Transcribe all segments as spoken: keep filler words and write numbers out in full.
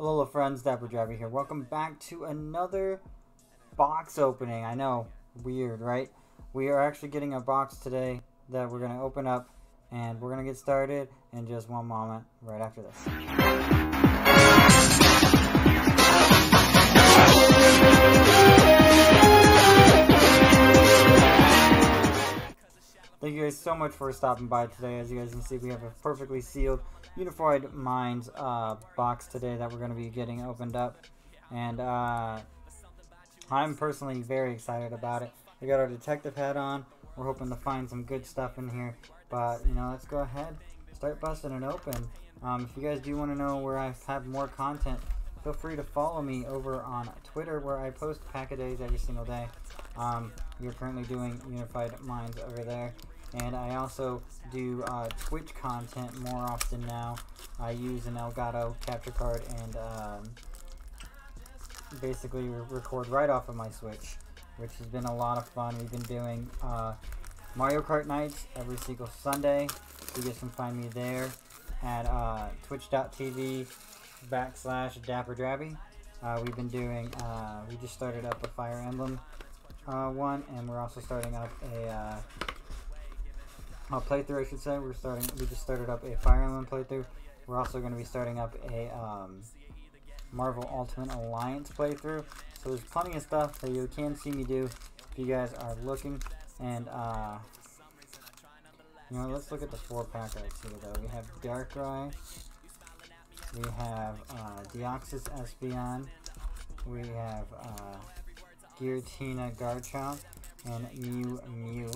Hello friends, DapperDraBy here. Welcome back to another box opening. I know, weird, right? We are actually getting a box today that we're going to open up, and we're going to get started in just one moment right after this. Thank you guys so much for stopping by today. As you guys can see, we have a perfectly sealed Unified Minds uh, box today that we're going to be getting opened up, and uh, I'm personally very excited about it. We got our detective hat on. We're hoping to find some good stuff in here, but you know, let's go ahead, start busting it open. Um, if you guys do want to know where I have more content, feel free to follow me over on Twitter, where I post pack-a-days every single day. Um, we're currently doing Unified Minds over there. And I also do uh, Twitch content more often now. I use an Elgato capture card and um, basically re record right off of my Switch, which has been a lot of fun. We've been doing uh, Mario Kart nights every single Sunday. You guys can find me there at uh, twitch.tv backslash DapperDraBy. Uh, we've been doing, uh, we just started up a Fire Emblem uh, one, and we're also starting up a... Uh, Uh, playthrough, I should say. We're starting. We just started up a Fire Emblem playthrough. We're also going to be starting up a um, Marvel Ultimate Alliance playthrough. So there's plenty of stuff that you can see me do if you guys are looking. And uh, you know, let's look at the four pack right here. Though we have Darkrai, we have uh, Deoxys, Espeon, we have uh, Giratina, Garchomp, and Mew Mew.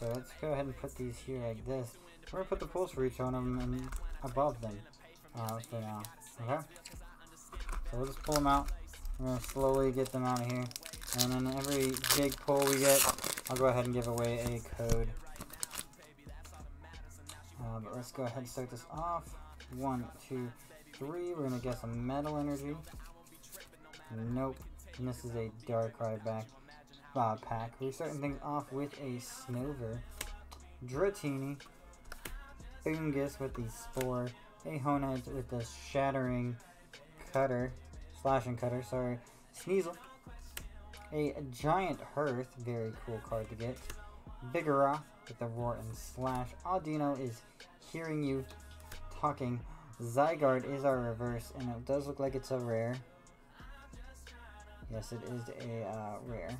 So let's go ahead and put these here like this. We're going to put the pulse reach on them and above them uh, for now. Okay? So we'll just pull them out. We're going to slowly get them out of here. And then every big pull we get, I'll go ahead and give away a code. Uh, but let's go ahead and start this off. One, two, three. We're going to guess a metal energy. Nope. And this is a Darkrai back. Uh, pack. We're starting things off with a Snover, Dratini, Fungus with the Spore, a Honedge with the Shattering Cutter, Slashing Cutter, sorry, Sneasel, a Giant Hearth, very cool card to get, Vigoroth with the Roar and Slash, Audino is Hearing You Talking, Zygarde is our reverse, and it does look like it's a rare. Yes, it is a uh, rare.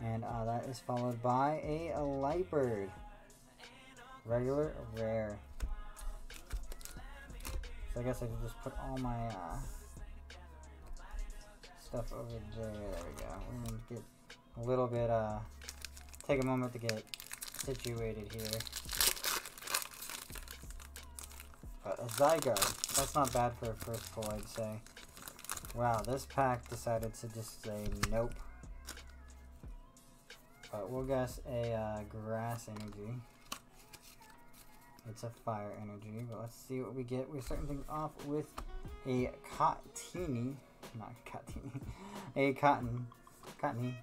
And uh, that is followed by a, a Lightbird. Regular, rare. So I guess I can just put all my uh, stuff over there. There we go. We're going to get a little bit, uh, take a moment to get situated here. But a Zygarde. That's not bad for a first pull, I'd say. Wow, this pack decided to just say nope. But we'll guess a uh, grass energy. It's a fire energy, but let's see what we get. We're starting things off with a Cottonee, not Cottonee, a Cotton, Cottonee,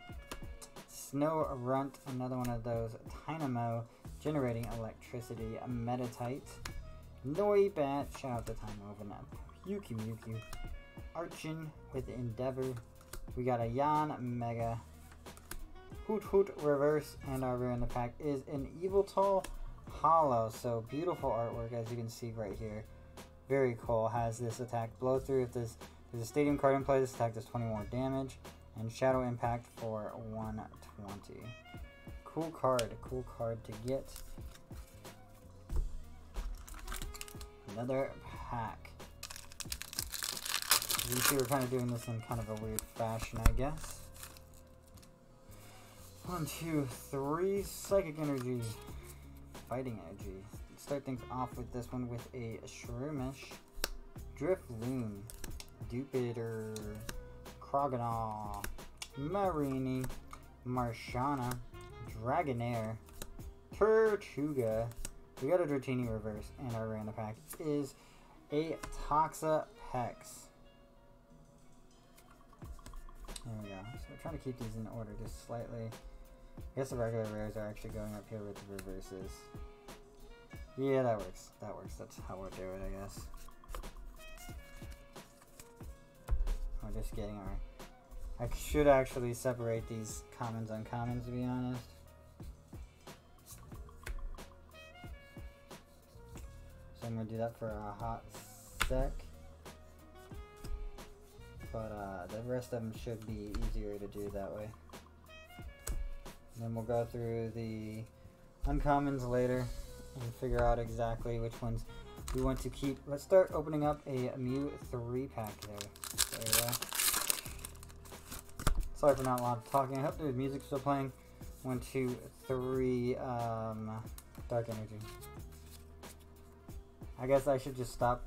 Snow Runt, another one of those, Tynamo, generating electricity, a Meditite, Noibat, shout out to Tynamo, but not Yuki Muki, Archin with Endeavor, we got a Yanmega, Hoot Hoot reverse, and our rare in the pack is an Evil Tall Hollow. So beautiful artwork, as you can see right here. Very cool. Has this attack blow through. If this there's a stadium card in play, this attack does twenty more damage, and Shadow Impact for one twenty. Cool card. Cool card to get. Another pack. As you can see, we're kind of doing this in kind of a weird fashion, I guess. One, two, three, Psychic Energy, Fighting Energy. Let's start things off with this one with a Shroomish, Drifloon, Dupider, Kroganaw, Marini, Marshana, Dragonair, Tortuga. We got a Dratini reverse, and our random pack is a Toxapex. There we go. So we're trying to keep these in order just slightly. I guess the regular rares are actually going up here with the reverses. Yeah, that works. That works. That's how we'll do it, I guess. We're just getting our... I should actually separate these commons and uncommons, to be honest. So I'm going to do that for a hot sec. But uh, the rest of them should be easier to do that way. And then we'll go through the uncommons later and figure out exactly which ones we want to keep. Let's start opening up a Mew three pack there. There we go. Sorry for not a lot of talking. I hope the music's still playing. One, two, three, um, Dark Energy. I guess I should just stop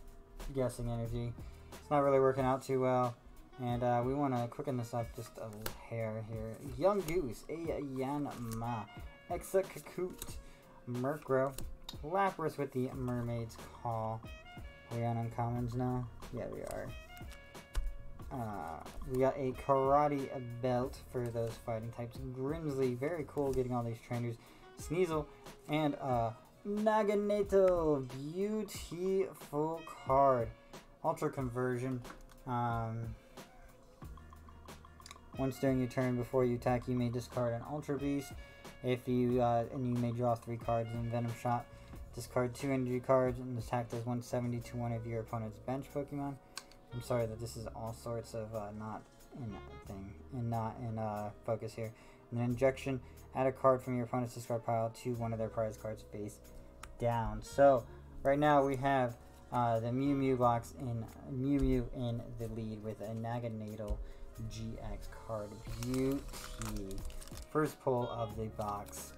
guessing energy. It's not really working out too well. And uh, we want to quicken this up just a hair here. Young Goose, a Yanma, Exekakut, Murkrow, Lapras with the Mermaid's Call. Are we on uncommons now? Yeah, we are. Uh, we got a Karate Belt for those fighting types. Grimsley, very cool getting all these trainers. Sneasel, and uh, Naganadel, beautiful card. Ultra Conversion. Um... Once during your turn, before you attack, you may discard an Ultra Beast. If you uh, and you may draw three cards in Venom Shot. Discard two energy cards and attack those one seventy to one of your opponent's bench Pokemon. I'm sorry that this is all sorts of uh, not in thing and not in uh, focus here. And then Injection. Add a card from your opponent's discard pile to one of their prize cards face down. So right now we have uh, the Mew Mew box in Mew Mew in the lead with a Naganadel G X card. Beauty. First pull of the box.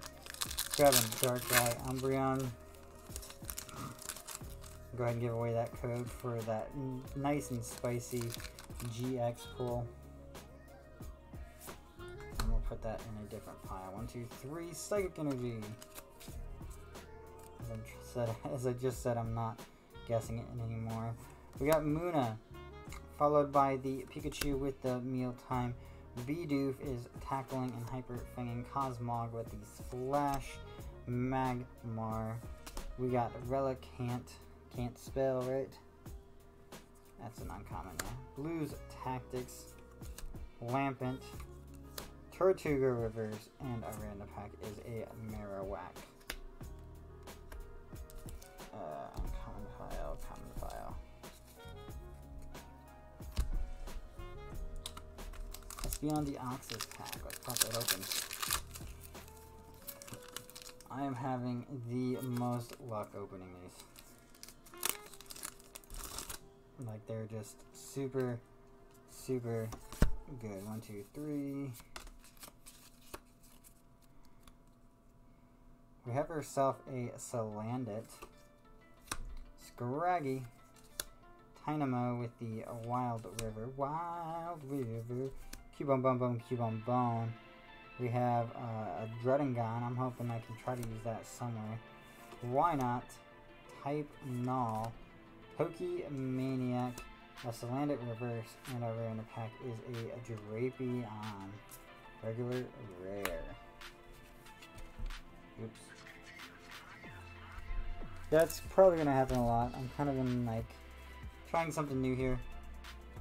Grabbing Darkrai Umbreon. Go ahead and give away that code for that nice and spicy G X pull. And we'll put that in a different pile. One, two, three, Psychic Energy. As, I'm said, as I just said, I'm not guessing it anymore. We got Muna, followed by the Pikachu with the Mealtime. Bidoof is Tackling and Hyper Fanging. Cosmog with the Splash. Magmar. We got Relicanth. Can't spell, right? That's an uncommon one. Blue's Tactics. Lampent. Tortuga Reverse. And our random pack is a Marowak. Uh, uncommon file, common file. Beyond the Oxys pack. Let's pop that open. I am having the most luck opening these. Like, they're just super, super good. One, two, three. We have ourselves a Salandit. Scraggy. Tynamo with the Wild River. Wild River. Cubone, bone, bone, Cubone, bone. We have uh, a Dratini. I'm hoping I can try to use that somewhere. Why not? Type Null. Pokemaniac. A Salandit Reverse. And our rare in the pack is a Drapion. Regular rare. Oops. That's probably going to happen a lot. I'm kind of in, like, trying something new here.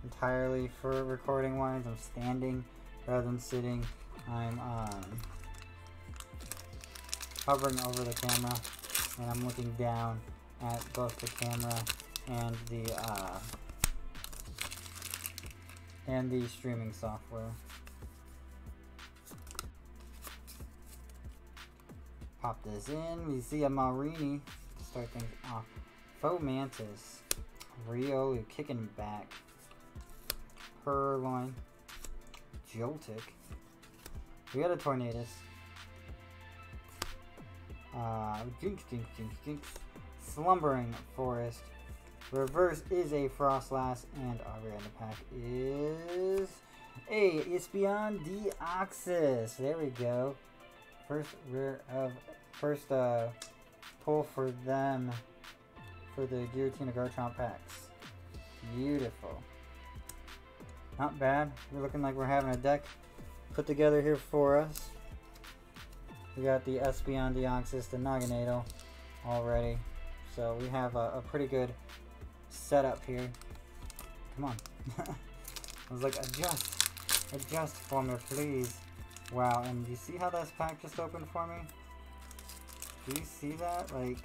Entirely for recording wise, I'm standing rather than sitting. I'm um, hovering over the camera, and I'm looking down at both the camera and the uh, and the streaming software. Pop this in. We see a Marini to start things off. Fomantis, Riolu kicking back. Purloin, Joltik, we got a Tornadus, uh, Jinx, Jinx, Jinx, Jinx, Slumbering Forest, Reverse is a Frostlass, and our rare in the pack is a Espeon Deoxys. There we go. First rare of, first uh, pull for them for the Giratina Garchomp packs. Beautiful. Not bad. We're looking like we're having a deck put together here for us. We got the Espeon Deoxys, the Naganadel already. So we have a, a pretty good setup here. Come on. I was like, adjust, adjust for me, please. Wow, and you see how this pack just opened for me? Do you see that? Like,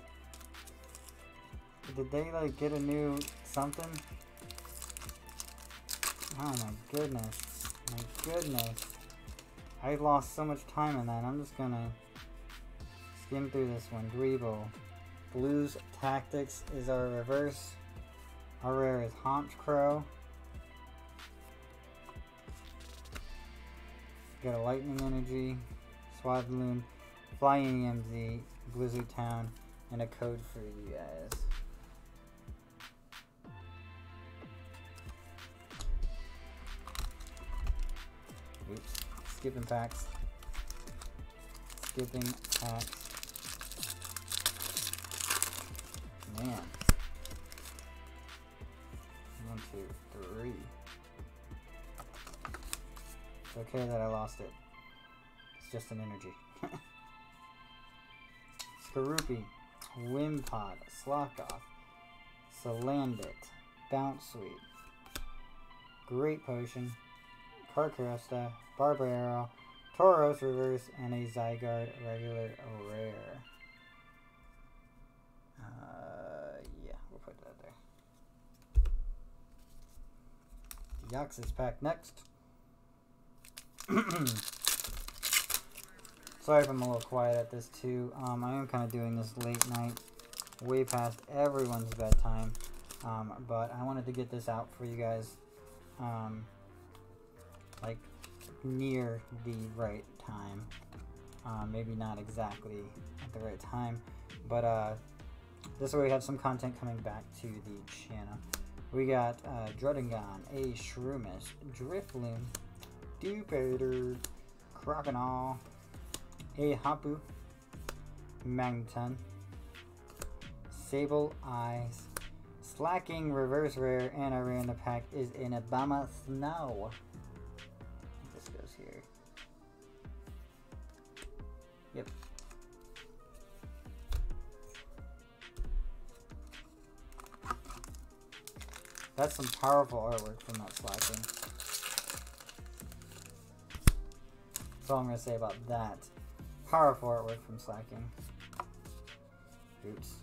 did they like get a new something? Oh my goodness, my goodness. I lost so much time in that. I'm just gonna skim through this one. Dweeble. Blue's Tactics is our reverse. Our rare is Honchcrow. Got a Lightning Energy, Swadloon, Flying M Z, Blizzard Town, and a code for you guys. Oops. Skipping packs. Skipping packs. Man. One, two, three. It's okay that I lost it. It's just an energy. Skorupi, Wimpod, Slockoth, Salandit, Bounce Sweet, Great Potion, Carcaresta, Barbaro, Tauros Reverse, and a Zygarde regular rare. Uh, yeah, we'll put that there. Deoxys pack next. Sorry if I'm a little quiet at this too. Um, I am kind of doing this late night, way past everyone's bedtime. Um, but I wanted to get this out for you guys, um, like near the right time. Um, maybe not exactly at the right time, but uh, this way we have some content coming back to the channel. We got uh, Drudagon, a Shroomish, Drifloon, Dupater, Croconaw, a Hapu, Magneton, Sable Eyes, Slacking Reverse Rare, and our rare in the pack is an Obama Snow. This goes here. Yep. That's some powerful artwork from that Slacking. That's all I'm going to say about that. Powerful artwork from Slacking. Oops.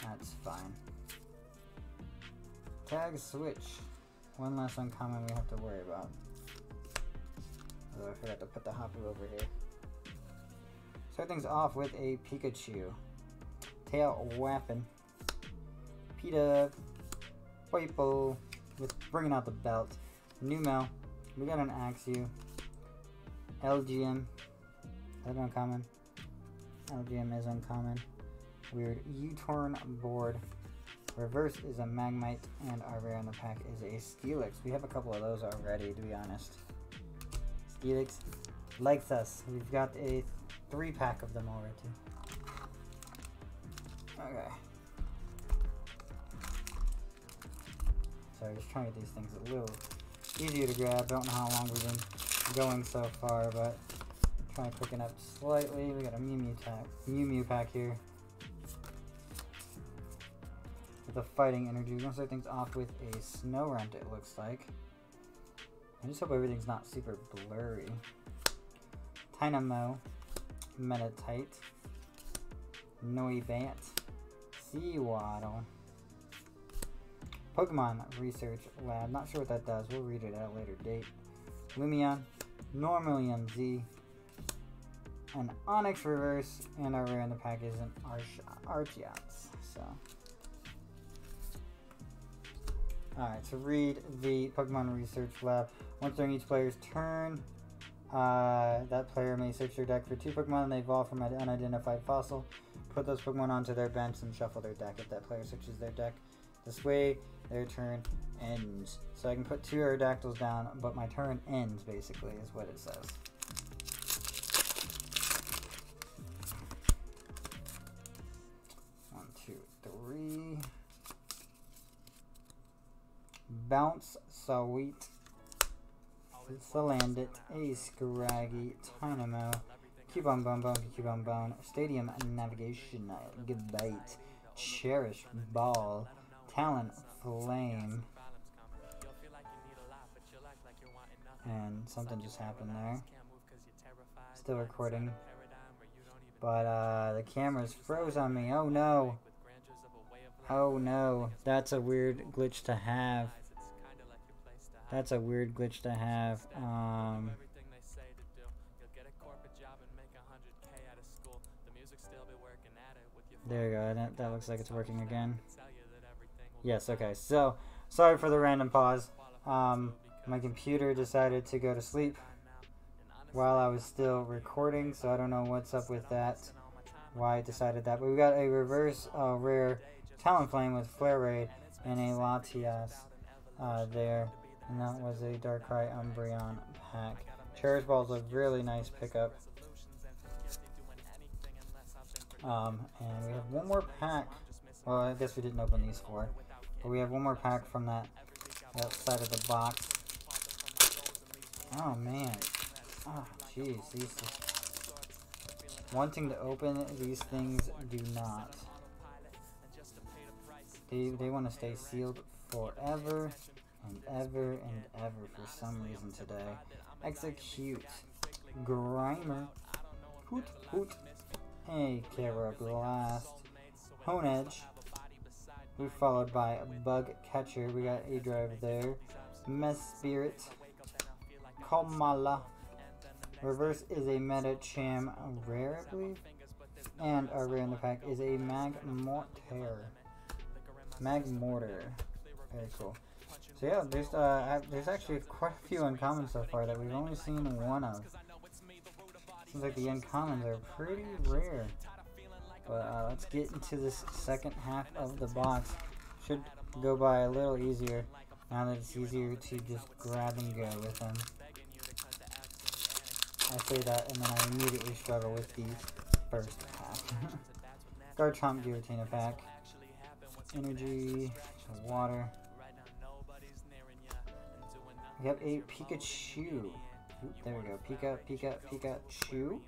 That's fine. Tag Switch. One less uncommon we have to worry about. Although I forgot to put the Hapu over here. Start things off with a Pikachu. Tail Wappin. Peta, Whipple, with bringing out the belt. Numel, we got an Axew. L G M, that's uncommon. L G M is uncommon. Weird U-Torn board. Reverse is a Magmite, and our rare in the pack is a Steelix. We have a couple of those already, to be honest. Steelix likes us. We've got a three pack of them already. Okay. So I'm just trying to get these things a little easier to grab. Don't know how long we've been going so far, but trying to quicken up slightly. We got a Mew Mew, pack, Mew, Mew pack here. With a fighting energy. We're going to start things off with a Snorunt, it looks like. I just hope everything's not super blurry. Tynamo, Meditite, Noivant, Seawaddle. Pokemon Research Lab, not sure what that does, we'll read it at a later date. Lumion, Normalium Z, an Onix Reverse, and our rare in the pack is an Arch Archeops. So, alright, so read the Pokemon Research Lab. Once during each player's turn, uh, that player may search their deck for two Pokemon and they evolve from an unidentified fossil. Put those Pokemon onto their bench and shuffle their deck if that player searches their deck. This way, their turn ends. So I can put two Aerodactyls down, but my turn ends, basically, is what it says. One, two, three. Bounce, Sawit, Salandit, a Scraggy, Tynamo, Cubone Bone Bone, Cubone Bone, Stadium Navigation, Gabite, Cherish Ball, Talon Flame, and something just happened there. Still recording. But uh, the camera's froze on me. Oh no. Oh no. That's a weird glitch to have. That's a weird glitch to have. Um, there you go. That, that looks like it's working again. Yes, okay. So, sorry for the random pause. Um, my computer decided to go to sleep while I was still recording, so I don't know what's up with that, why I decided that. But we got a reverse uh, rare Talonflame with Flare Raid and a Latias uh, there. And that was a Darkrai Umbreon pack. Cherish Ball's a really nice pickup. Um, and we have one more pack. Well, I guess we didn't open these four. But we have one more pack from that, that side of the box. Oh, man. Oh, jeez. These... Wanting to open these things do not. They, they want to stay sealed forever. And ever and ever for some reason today. Execute. Grimer. Hoot hoot. Hey, Kara Blast. Hone Edge. We're followed by Bug Catcher. We got a drive there. Mess Spirit. Komala. Reverse is a Metacham rare, I believe. And our rare in the pack is a Magmortar. Magmortar. Very cool. So yeah, there's, uh, there's actually quite a few uncommons so far that we've only seen one of. Seems like the uncommons are pretty rare. But uh, let's get into this second half of the box. Should go by a little easier now that it's easier to just grab and go with them. I say that and then I immediately struggle with the first half. Garchomp Giratina pack. Energy, water. We have a Pikachu. Oop, there we go. Pika, Pika, Pikachu.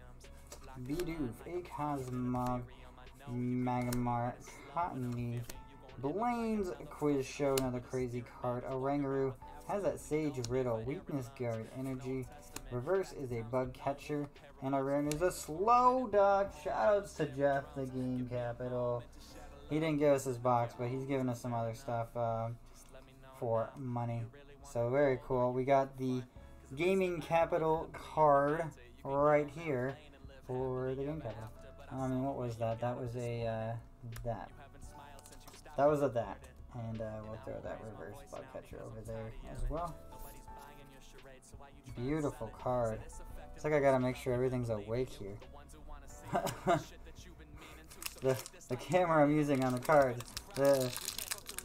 Bidoof. A Cosmog. Magmar. Cottonee. Blaine's Quiz Show. Another crazy card. Oranguru has that Sage Riddle. Weakness Guard. Energy. Reverse is a Bug Catcher. And our rare is a Slowduck. Shoutouts to Jeff, the Game Capital. He didn't give us his box, but he's giving us some other stuff uh, for money. So very cool. We got the Gaming Capital card right here for the Game Capital. I mean, what was that? That was a uh, that. That was a that. And uh, we'll throw that reverse Bug Catcher over there as well. Beautiful card. It's like I gotta make sure everything's awake here. the, the camera I'm using on the card. The...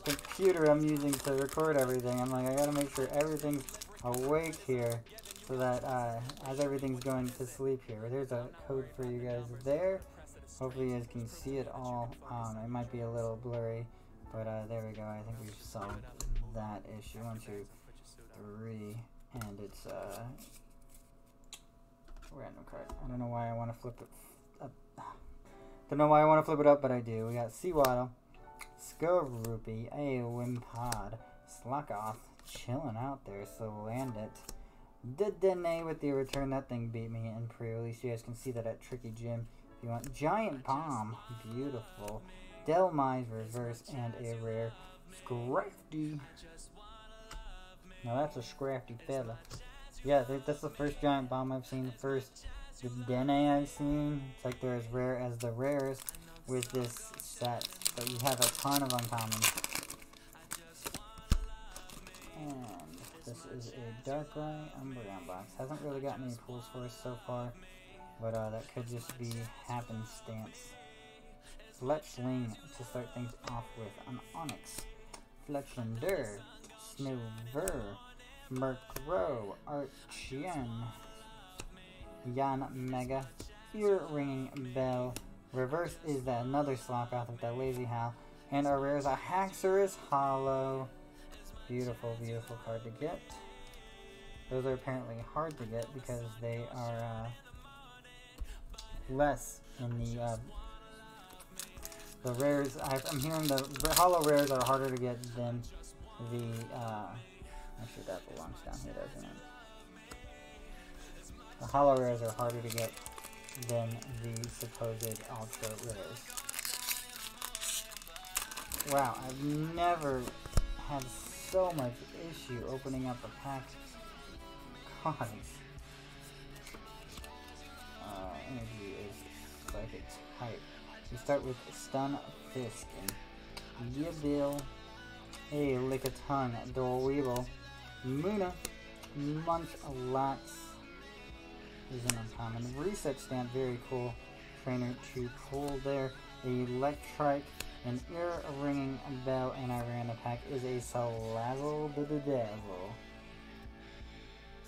computer I'm using to record everything. I'm like, I gotta make sure everything's awake here so that uh, as everything's going to sleep here. There's a code for you guys there. Hopefully you guys can see it all. Um, it might be a little blurry, but uh, there we go. I think we've solved that issue. One, two, three, and it's uh, a random card. I don't know why I want to flip it up. Don't know why I want to flip it up, but I do. We got Seawaddle. Skorupi, a Wimpod, Slackoth, chilling out there, Salandit, Dedenne with the return, that thing beat me in pre-release, you guys can see that at Tricky Gym, if you want, Giant Bomb, beautiful, Delmize reverse, and a rare, Scrafty, now that's a Scrafty fella, yeah, that's the first Giant Bomb I've seen, the first Dedenne I've seen, it's like they're as rare as the rarest with this set. But you have a ton of uncommons. And this is a Darkrai Umbreon box. Hasn't really gotten any pulls for us so far, but uh, that could just be happenstance. Fletchling to start things off with. An Onyx. Fletchlinder. Snoover. Murkrow. Archeon. Yanmega. Ear Ringing Bell. Reverse is that another Slackoth with that Lazy Howl. And our rare is a Haxorus Hollow. Beautiful, beautiful card to get. Those are apparently hard to get because they are uh, less in the uh, the rares. I'm hearing the, the Hollow rares are harder to get than the. Uh, actually, that belongs down here, doesn't it? The hollow rares are harder to get than the supposed ultra rares. Wow, I've never had so much issue opening up a pack. God. Uh, energy is psychic type. We start with Stun Fisk and Yabil, hey, Lickitung, Dorible, Muna, Munchlax is an uncommon. Research Stamp, very cool. Trainer to pull there. Electrike, an ear ringing bell, and our random pack is a Salazzle with the Dazzle.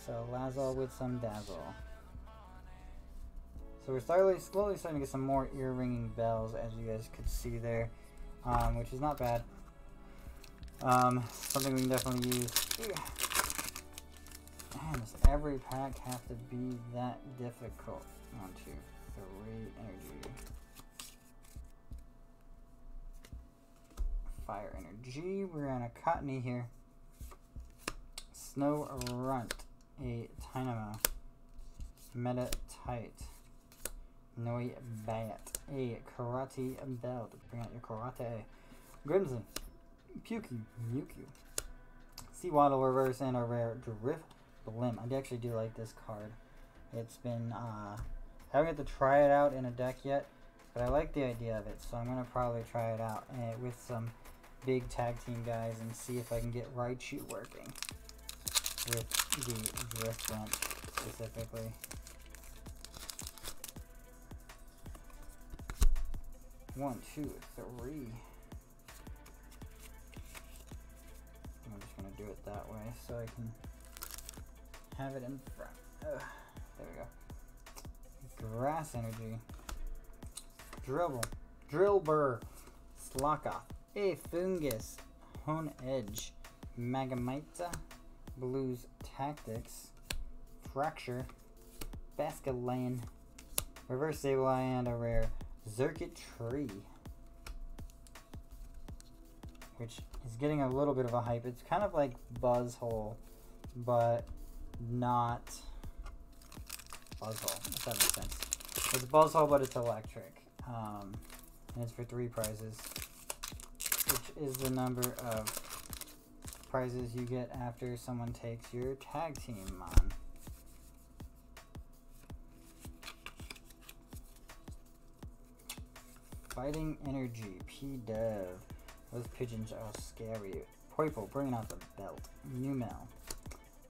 Salazzle with some Dazzle. So we're slowly, slowly starting to get some more ear ringing bells, as you guys could see there, um, which is not bad. Um, something we can definitely use. Man, does every pack have to be that difficult? One, two, three, energy. Fire energy. We're on a Cottonee here. Snow Runt, a Tynamo, Meditite, Noi Bat, a Karate Belt. Bring out your karate. Grimsley, Puky, Mewkyu, Sea Waddle Reverse, and a rare Drift Blim. I actually do like this card. It's been, uh, I haven't got to try it out in a deck yet, but I like the idea of it, so I'm going to probably try it out uh, with some big tag team guys and see if I can get Raichu working with the Drift Blimp specifically. One, two, three. I'm just gonna do it that way so I can have it in front. Ugh, there we go. Grass energy. Dribble. Drill burr. Slockoth. A fungus. Hone Edge. Magmita. Blue's Tactics. Fracture. Basculane. Reverse Sableye, and a rare Zerkitree, which is getting a little bit of a hype. It's kind of like Buzzhole, but not Buzzhole, if that makes sense. It's Buzzhole, but it's electric, um, and it's for three prizes, which is the number of prizes you get after someone takes your tag team on. Fighting energy, P-Dove. Those pigeons are scary. Poiple, bringing out the belt. Numel.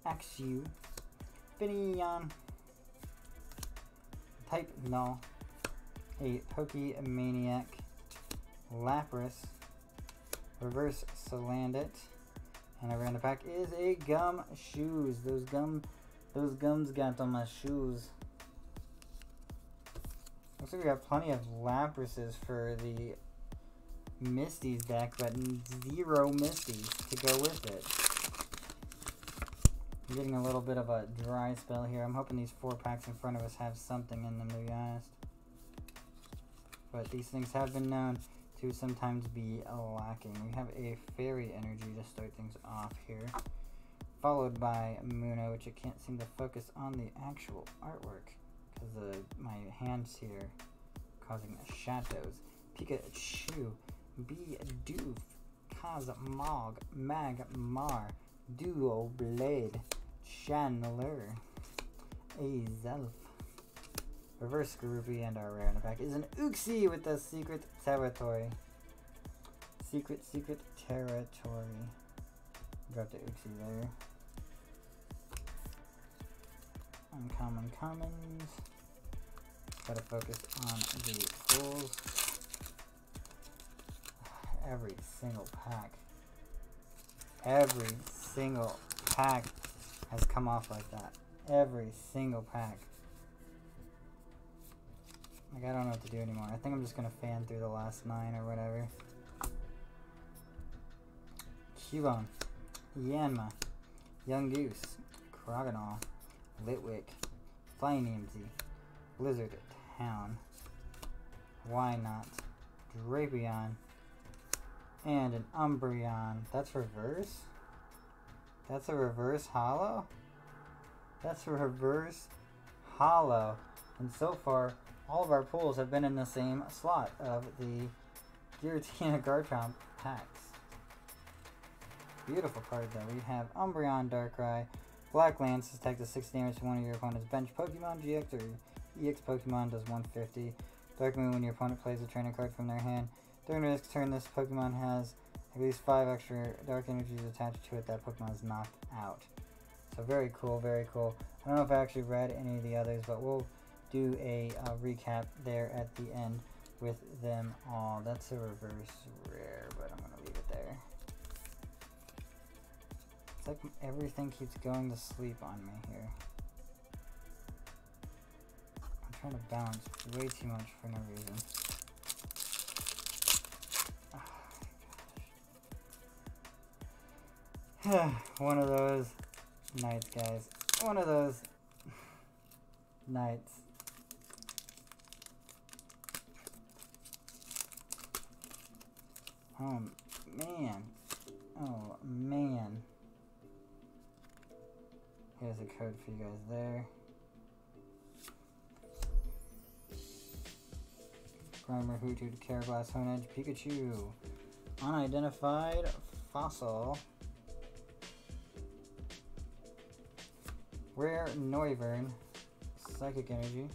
Axew. Finneon. Type Null. A Pokemaniac. Lapras. Reverse Salandit. And around the pack is a Gum Shoes. Those gum, those gums got on my shoes. Looks like we got plenty of Laprases for the Misty's deck, but zero Misty's to go with it. I'm getting a little bit of a dry spell here. I'm hoping these four packs in front of us have something in them, to be honest. But these things have been known to sometimes be lacking. We have a Fairy energy to start things off here, followed by Muna, which I can't seem to focus on the actual artwork. The, my hands here causing shadows. Pikachu, Bidoof, Cosmog, Magmar, Duo Blade, Chandler, Azelf, Reverse Groovy, and our rare in the pack is an Uxie with the Secret Territory. Secret, Secret Territory. Drop the Uxie there. Uncommon commons. Gotta focus on the pulls. Every single pack. Every single pack has come off like that. Every single pack. Like, I don't know what to do anymore. I think I'm just gonna fan through the last nine or whatever. Cubone. Yanma. Young Goose. Krogonol. Litwick, Flying Amzy, Blizzard Town, Why Not, Drapion, and an Umbreon. That's reverse? That's a reverse holo? That's a reverse hollow. And so far, all of our pulls have been in the same slot of the Giratina Garchomp packs. Beautiful card, though. We have Umbreon, Darkrai, Black Lance. This takes six damage to one of your opponent's bench Pokemon. G X or E X Pokemon does one fifty. Dark Moon, when your opponent plays a trainer card from their hand during the next turn, this Pokemon has at least five extra Dark Energies attached to it. That Pokemon is knocked out. So very cool, very cool. I don't know if I actually read any of the others, but we'll do a uh, recap there at the end with them all. That's a reverse rare, but I'm going to leave it there. It's like everything keeps going to sleep on me here. I'm trying to balance way too much for no reason. Oh my gosh. One of those nights, guys. One of those nights. Oh, man. Oh, man. Here's a code for you guys there. Grimer, Hoothoot, Carablast, Honedge, Pikachu. Unidentified Fossil. Rare Noivern. Psychic Energy.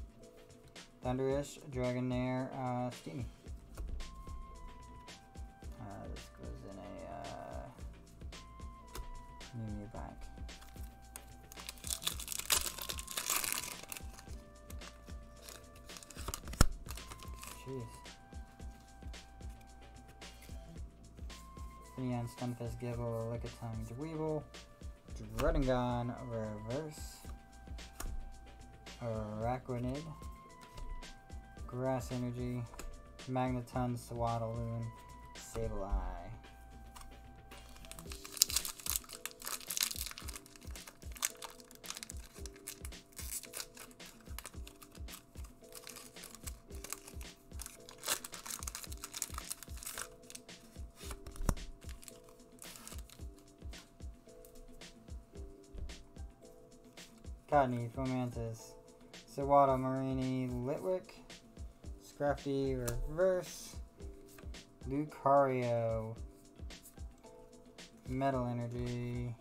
Thunderish, Dragonair, uh, Steamy. Mew back. Jeez. Neon, Stunfisk, Gibble, Lickitung, Dweeble, Dredingon, Reverse, Araquanid, Grass Energy, Magneton, Swaddaloon, Sableye. Cottonee, Fomantis, Siwato, Marini, Litwick, Scrafty, Reverse, Lucario, Metal Energy,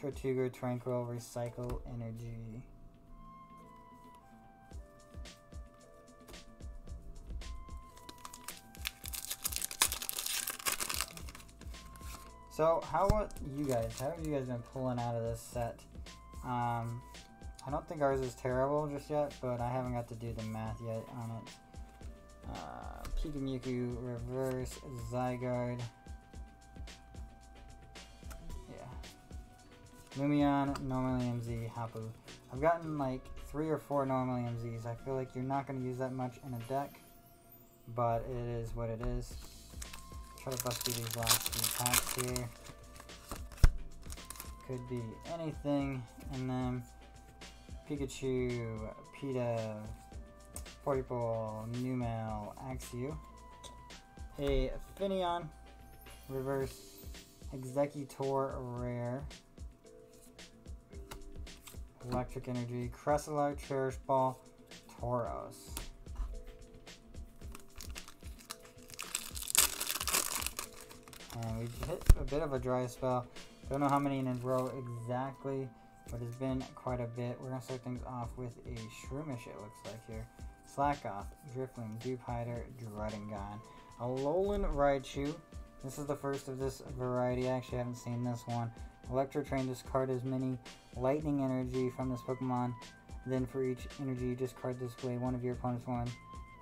Tortuga, Tranquil, Recycle Energy. So, how about you guys? How have you guys been pulling out of this set? Um... I don't think ours is terrible just yet, but I haven't got to do the math yet on it. Uh, Pikamiku, Reverse, Zygarde. Yeah. Lumion, Normal M Z, Hapu. I've gotten like three or four Normal M Zs. I feel like you're not going to use that much in a deck, but it is what it is. Try to bust through these last few packs here. Could be anything in them. Pikachu, Peta, Poipole, Numel, Axew, a Finneon, Reverse, Executor Rare, Electric Energy, Cresselar, Cherish Ball, Tauros. And we hit a bit of a dry spell. Don't know how many in a row exactly, but it's been quite a bit. We're going to start things off with a Shroomish, it looks like here. Slackoth, Drifloon, Dewpider, Dredingon, Alolan Raichu. This is the first of this variety. I actually haven't seen this one. Electrotrain, discard as many lightning energy from this Pokemon. Then for each energy, discard this way. One of your opponent's one,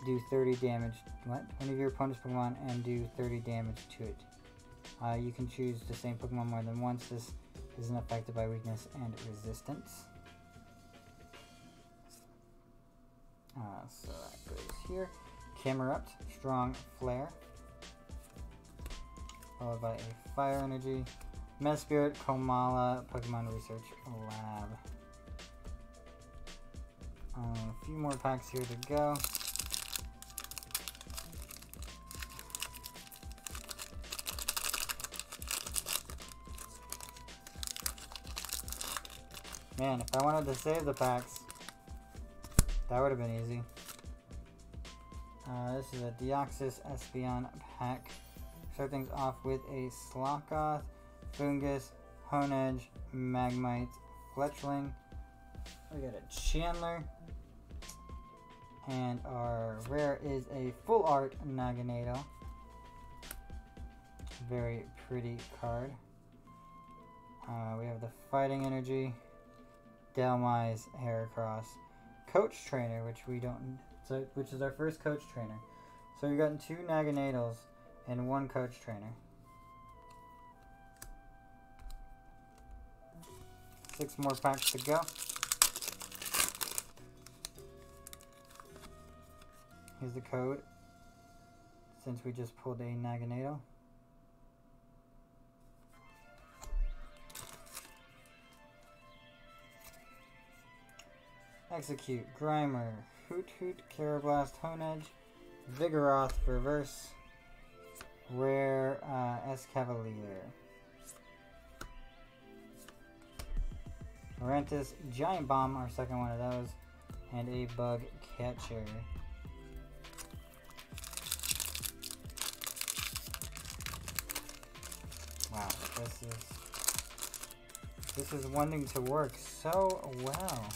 do thirty damage. What? One of your opponent's Pokemon and do thirty damage to it. Uh, you can choose the same Pokemon more than once. This isn't affected by weakness and resistance. Uh, so that goes here. Camerupt, Strong Flare, followed by a Fire Energy, Mesprit, Komala, Pokemon Research Lab. Uh, a few more packs here to go. Man, if I wanted to save the packs, That would have been easy. Uh, this is a Deoxys Espeon pack. Start things off with a Slackoth, Fungus, Honedge, Magmite, Fletchling. We got a Chandler. And our rare is a Full Art Naganadel. Very pretty card. Uh, we have the Fighting Energy, Delmise, Heracross, Coach Trainer, which we don't, so which is our first Coach Trainer. So we've gotten two Naganadels and one Coach Trainer. Six more packs to go. Here's the code, since we just pulled a Naganadel. Execute, Grimer, Hoot Hoot, Carablast, Honedge, Vigoroth, Reverse, Rare, uh, Escavalier. Marantis, Giant Bomb, our second one of those, and a Bug Catcher. Wow, this is, this is wanting to work so well.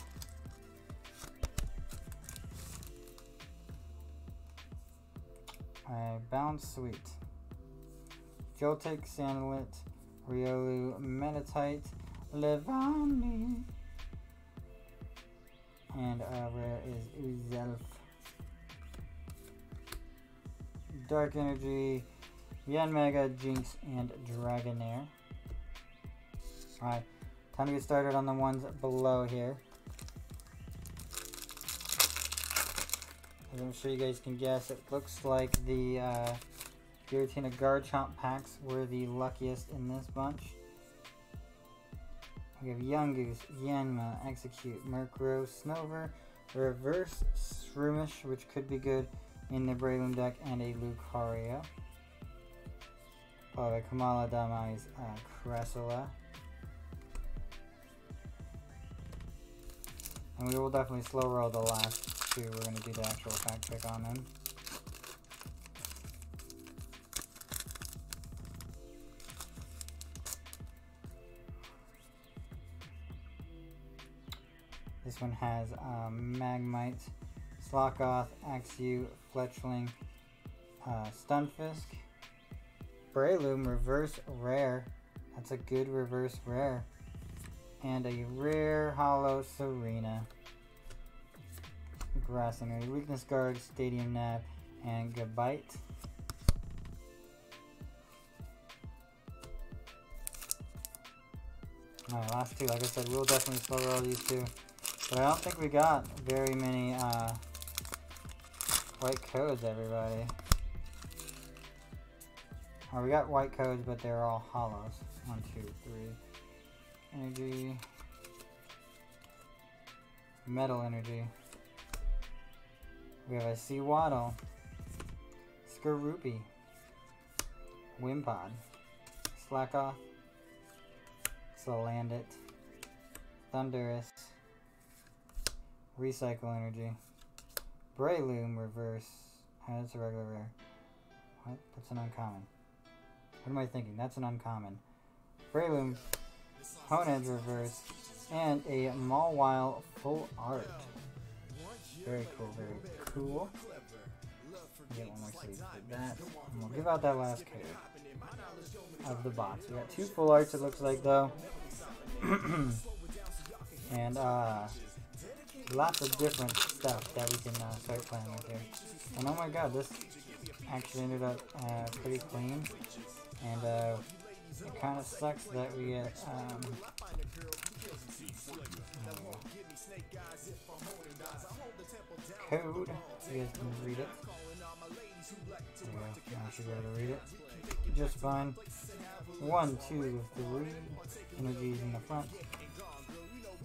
Alright, Bounce Sweet. Joltik, Sandlit, Riolu, Meditite, Levani. And our rare is Uzelf. Dark Energy, Yanmega, Jinx, and Dragonair. Alright, time to get started on the ones below here. As I'm sure you guys can guess, it looks like the uh, Giratina Garchomp packs were the luckiest in this bunch. We have Yungoos, Yanma, Execute, Murkrow, Snover, Reverse, Shroomish, which could be good in the Breloom deck, and a Lucario. Followed by Kamala Damae's uh, Cressula. And we will definitely slow roll the last. We're going to do the actual fact check on them. This one has um, Magmite, Slackoth, Axew, Fletchling, uh, Stunfisk, Breloom, Reverse Rare. That's a good Reverse Rare. And a Rare Hollow Serena. Grass Energy, Weakness Guard, Stadium Nab, and Gabite. Alright, last two. Like I said, we'll definitely slow roll these two. But I don't think we got very many uh, white codes, everybody. Alright, we got white codes, but they're all hollows. One, two, three. Energy. Metal Energy. We have a Seawaddle, Skorupi, Wimpod, Slackoth, Salandit, Thundurus, Recycle Energy, Breloom, Reverse, oh, that's a regular rare. What? That's an uncommon. What am I thinking? That's an uncommon. Breloom, Honedge, Reverse, and a Mawile Full Art. Very cool, very cool. We get one more sleeve for that. And we'll give out that last code of the box. We got two Full Arts, it looks like, though. And uh, lots of different stuff that we can uh, start playing with here. And oh my god, this actually ended up uh, pretty clean. And uh, it kind of sucks that we get... Um, code, so you guys can read it. There we go. I should be able to read it just fine. One, two, three. Energy's in the front.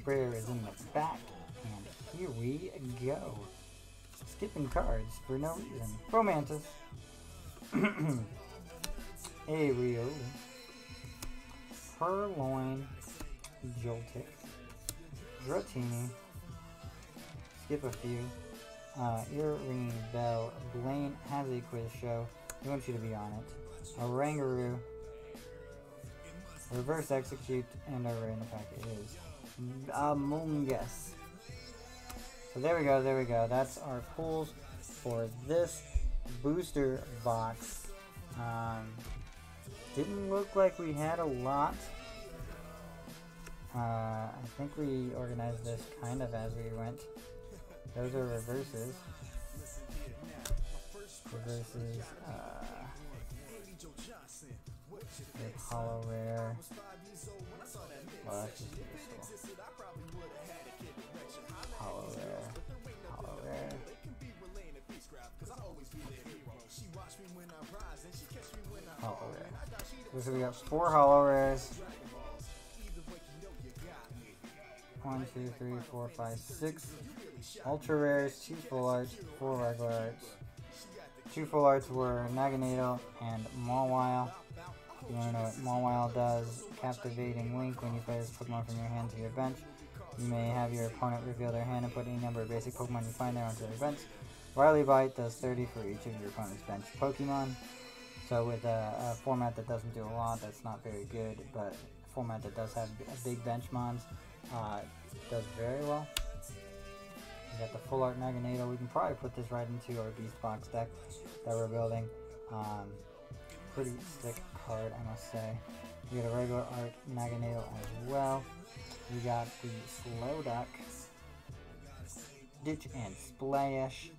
Prayer is in the back. And here we go. Skipping cards for no reason. Romantis. Ariel. Purloin. Joltik. Dratini. skip a few. Uh, ear ringing bell. Blaine has a quiz show. We want you to be on it. A Rangaroo. Reverse execute, and over in the pack it is Among Us. So there we go, there we go. That's our pulls for this booster box. Um, didn't look like we had a lot. Uh, I think we organized this kind of as we went. Those are reverses. Reverses, uh... big hollow rare. Well, that's just useful. Hollow rare. Hollow rare. Hollow rare. So we got four hollow rares. One, two, three, four, five, six. Ultra rares, two full arts, four regular arts. Two full arts were Naganadel and Mawile. You want to know what Mawile does? Captivating Link. When you play this Pokemon from your hand to your bench, you may have your opponent reveal their hand and put any number of basic Pokemon you find there onto their bench. Wily Bite does thirty for each of your opponent's bench Pokemon. So with a, a format that doesn't do a lot, that's not very good, but a format that does have a big bench mons uh, does very well. We got the full art Naganadel. We can probably put this right into our Beast Box deck that we're building. Um, pretty sick card, I must say. We got a regular art Naganadel as well. We got the Slowduck, Ditch and Splash.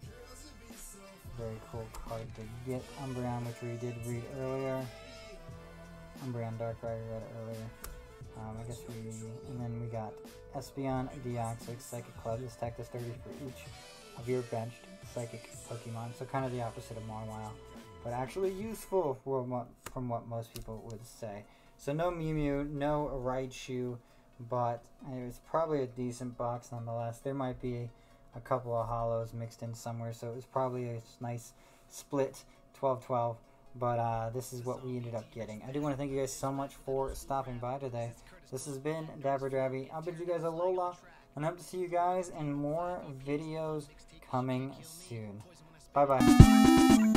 Very cool card to get. Umbreon, which we did read earlier. Umbreon Darkrai, we read earlier. Um, I guess we, and then we got Espeon, Deoxys, Psychic Club. This tech is thirty for each of your benched Psychic Pokemon, so kind of the opposite of Mawile, but actually useful for what, from what most people would say. So no Mew Mew, no Raichu, but it was probably a decent box nonetheless. There might be a couple of hollows mixed in somewhere, so it was probably a nice split twelve twelve. But uh, this is what we ended up getting. I do want to thank you guys so much for stopping by today. This has been DapperDraBy. I'll bid you guys alola, and I hope to see you guys in more videos coming soon. Bye bye.